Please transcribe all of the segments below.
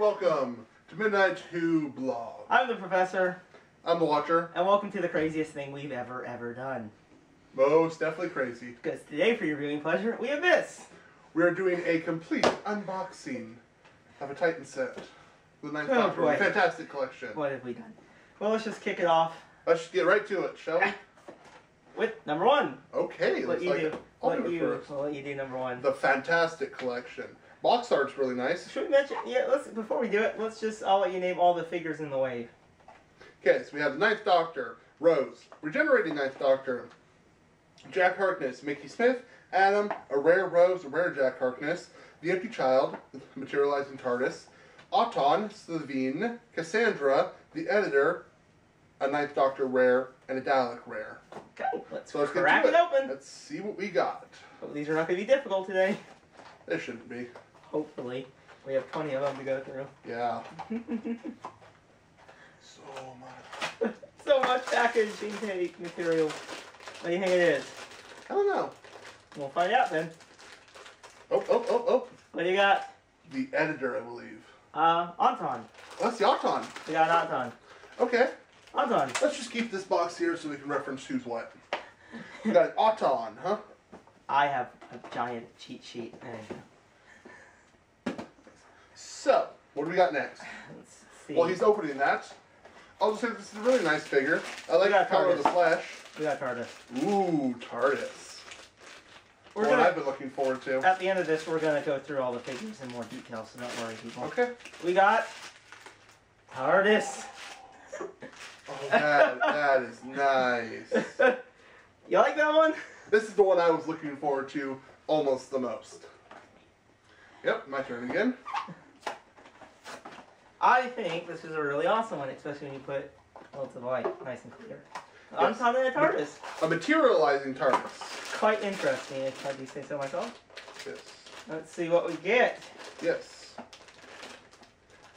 welcome to Midnight 2 Blog. I'm the Professor. I'm the Watcher. And welcome to the craziest thing we've ever done. Most definitely crazy. Because today, for your viewing pleasure, we have this. We are doing a complete unboxing of a Titan set. The Ninth Doctor, the Fantastic Collection. What have we done? Well, let's just kick it off. Let's get right to it, shall we? With number one. Okay, let's do number one. The Fantastic Collection. Box art's really nice. Should we mention? Yeah, let's. Before we do it, let's just. I'll let you name all the figures in the wave. Okay, so we have the Ninth Doctor, Rose, regenerating Ninth Doctor, Jack Harkness, Mickey Smith, Adam, a rare Rose, a rare Jack Harkness, the Empty Child, materializing TARDIS, Auton, Sleveen, Cassandra, the Editor, a Ninth Doctor rare, and a Dalek rare. Okay, let's crack it open. Let's see what we got. Well, these are not going to be difficult today. They shouldn't be. Hopefully. We have 20 of them to go through. Yeah. So much. So much packaging material. What do you think it is? I don't know. We'll find out then. Oh. What do you got? The Editor, I believe. Auton. Oh, that's the Auton. We got Auton. Okay. Auton. Let's just keep this box here so we can reference who's what. We got an Auton, huh? I have a giant cheat sheet. So, what do we got next? Let's see. While he's opening that, I'll just say this is a really nice figure. I like the color of the flesh. We got TARDIS. Ooh, TARDIS. What I've been looking forward to. At the end of this, we're going to go through all the figures in more detail, so don't worry, people. Okay. We got TARDIS. Oh, that is nice. You like that one? This is the one I was looking forward to almost the most. Yep, my turn again. I think this is a really awesome one, especially when you put lots of light nice and clear. Yes. On top of the TARDIS. A materializing TARDIS. Quite interesting, if I do say so myself. Yes. Let's see what we get. Yes.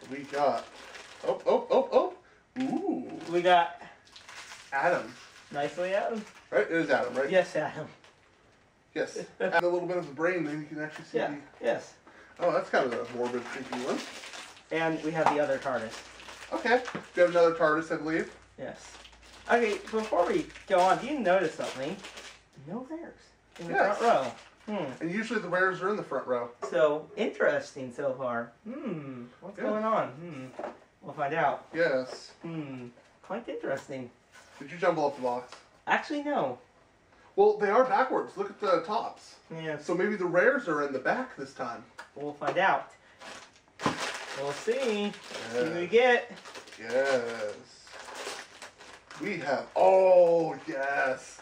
We got... Oh. Ooh. We got... Adam. Nicely Adam. Right? It is Adam, right? Yes, Adam. Yes. Add a little bit of the brain, then you can actually see the... Yes. Oh, that's kind of a morbid thinking one. And we have the other TARDIS. Okay. We have another TARDIS, I believe. Yes. Okay, before we go on, do you notice something? No rares in the front row. And usually the rares are in the front row. So, interesting so far. What's going on? We'll find out. Yes. Quite interesting. Did you jumble up the box? Actually, no. Well, they are backwards. Look at the tops. Yeah. So maybe the rares are in the back this time. We'll find out. We'll see. Yes. See what we get. Yes. We have... Oh, yes.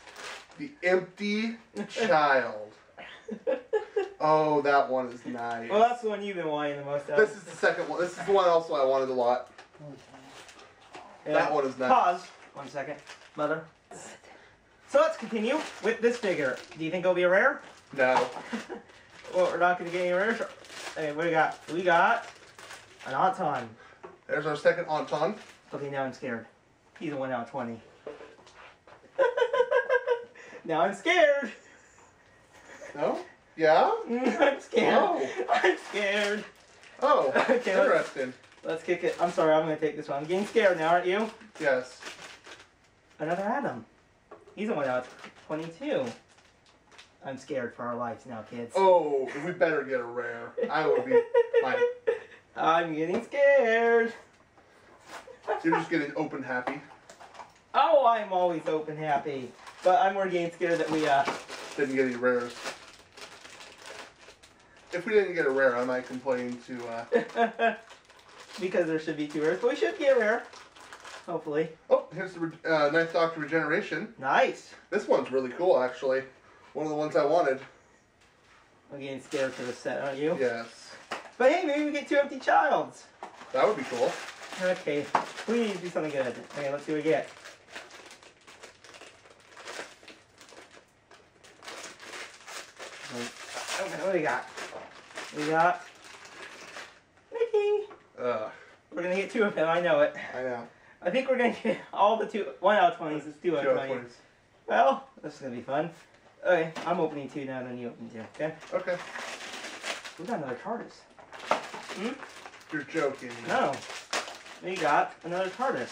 The Empty Child. Oh, that one is nice. Well, that's the one you've been wanting the most out of. This is the second one. This is the one also I wanted a lot. Yeah. That one is nice. Pause. 1 second. Mother. So let's continue with this figure. Do you think it'll be a rare? No. Well, we're not going to get any rares. Hey, what do we got? We got an Auton. There's our second Auton. Okay, now I'm scared. He's a 1 out of 20. Now I'm scared. No? Yeah? I'm scared. Oh. I'm scared. Oh, okay, interesting. Let's kick it. I'm sorry, I'm going to take this one. I'm getting scared now, aren't you? Yes. Another Adam. He's a 1 out of 22. I'm scared for our lives now, kids. Oh, we better get a rare. I would be fine. I'm getting scared. You're just getting open happy. Oh, I'm always open happy. But I'm more getting scared that we didn't get any rares. If we didn't get a rare, I might complain to because there should be 2 rares, but we should get a rare. Hopefully. Oh, here's the Ninth Doctor Regeneration. Nice. This one's really cool, actually. One of the ones I wanted. I'm getting scared for this set, aren't you? Yes. But hey, maybe we get 2 Empty Childs. That would be cool. Okay, we need to do something good. Okay, let's see what we get. Okay, what do we got? We got... Mickey! We're going to get 2 of them, I know it. I know. I think we're going to get all the 1 out of 20s is 2 out of 20s. Well, this is going to be fun. Okay, I'm opening 2 now, then you open 2, okay? Okay. We got another TARDIS. You're joking. No. We got another TARDIS.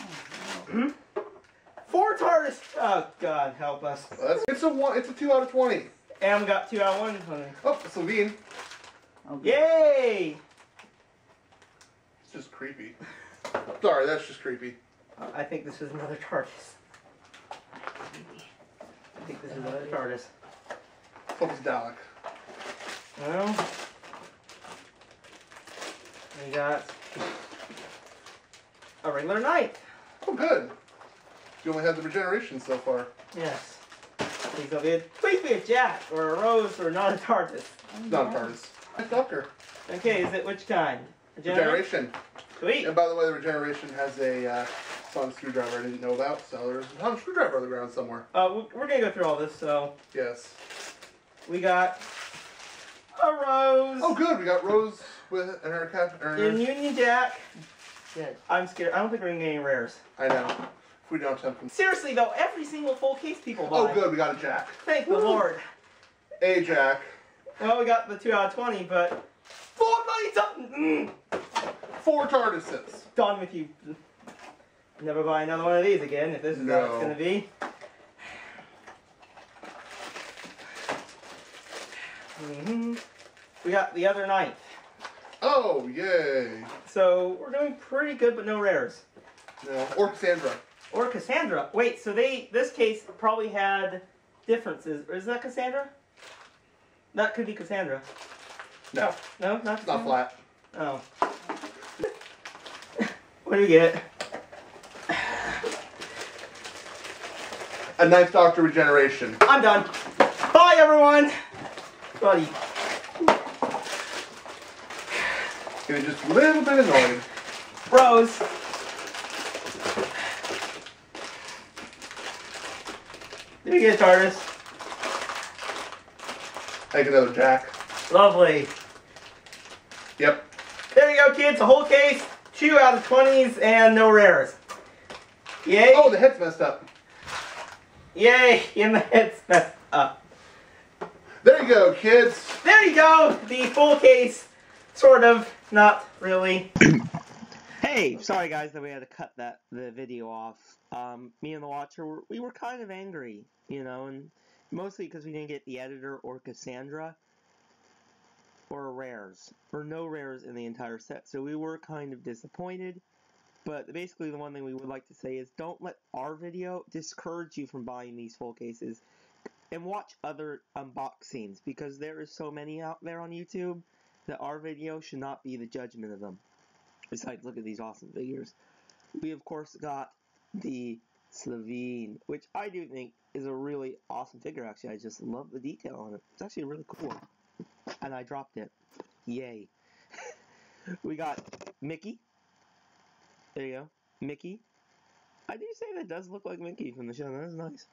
Oh, no. Four TARDIS. Oh, God, help us. It's a one. It's a 2 out of 20. Am got 2 out of 120. Oh, Sleveen. Oh, yay! It's just creepy. Sorry, that's just creepy. I think this is another TARDIS. I think this is another TARDIS. What's Dalek? Well, we got a regular knife. Oh, good. You only had the regeneration so far. Yes. Please don't be a, Jack or a Rose or not a TARDIS. Not a TARDIS. Ninth Doctor. Okay, is it which kind? Regeneration. Sweet. And by the way, the regeneration has a Sonic screwdriver I didn't know about, so there's a Sonic screwdriver on the ground somewhere. We're going to go through all this, so. Yes. We got a Rose. Oh, good. We got Rose with an Union Jack. Yeah. I'm scared. I don't think we're going to get any rares. I know. If we don't have them. Seriously, though, every single full case people buy. Oh, good. We got a Jack. Thank the Lord. A Jack. Well, we got the 2 out of 20, but... Four TARDISes. Done with you. Never buy another one of these again, if this is what it's going to be. We got the other ninth. Oh, yay. So, we're doing pretty good, but no rares. No. Or Cassandra. Or Cassandra. Wait, so this case probably had differences. Is that Cassandra? That could be Cassandra. No. No, not Cassandra? Not flat. Oh. What do we get? A Ninth Doctor regeneration. I'm done. Bye, everyone. Buddy. You're just a little bit annoyed. Rose. Did we get a TARDIS? Take another Jack. Lovely. Yep. There you go, kids. A whole case, 2 out of 20s, and no rares. Yay. Oh, the head's messed up. Yay, and the head's messed up. There you go, kids. There you go. The full case. Sort of. Not really. Hey, sorry guys that we had to cut the video off. Me and the Watcher, we were kind of angry, you know, and mostly because we didn't get the Editor or Cassandra or rares, or no rares in the entire set. So we were kind of disappointed. But basically the one thing we would like to say is don't let our video discourage you from buying these full cases. And watch other unboxings, because there is so many out there on YouTube that our video should not be the judgment of them. Besides, look at these awesome figures. We, of course, got the Sleveen, which I do think is a really awesome figure, actually. I just love the detail on it. It's actually really cool. And I dropped it. Yay. We got Mickey. There you go. Mickey. I do say that does look like Mickey from the show. That is nice.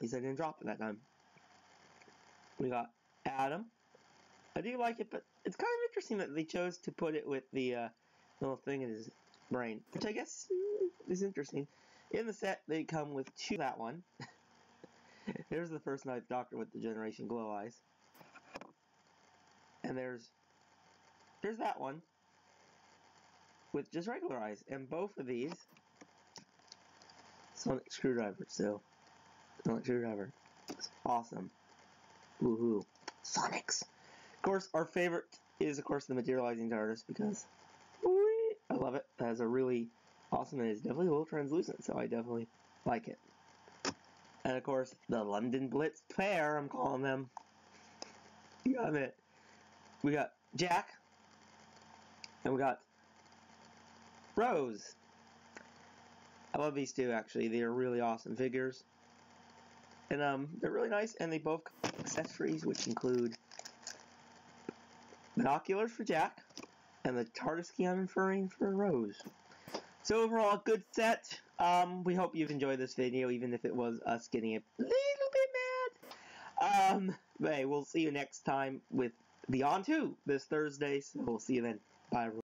He said I didn't drop it that time. We got Adam. I do like it, but it's kind of interesting that they chose to put it with the little thing in his brain, which I guess is interesting. In the set, they come with two. That one. There's the first Ninth Doctor with the Generation Glow Eyes. And there's that one with just regular eyes. And both of these Sonic screwdriver, so Sonic screwdriver. It's awesome. Woohoo. Sonics. Of course, our favorite is, of course, the materializing TARDIS, because I love it. It has a really awesome, and it's definitely a little translucent, so I definitely like it. And, of course, the London Blitz pair, I'm calling them. You got it. We got Jack, and we got Rose. I love these two, actually. They are really awesome figures. And they're really nice, and they both come with accessories, which include binoculars for Jack, and the TARDIS key I'm inferring for Rose. So overall, a good set. We hope you've enjoyed this video, even if it was us getting a little bit mad. But hey, we'll see you next time with Beyond 2 this Thursday, so we'll see you then. Bye, everyone.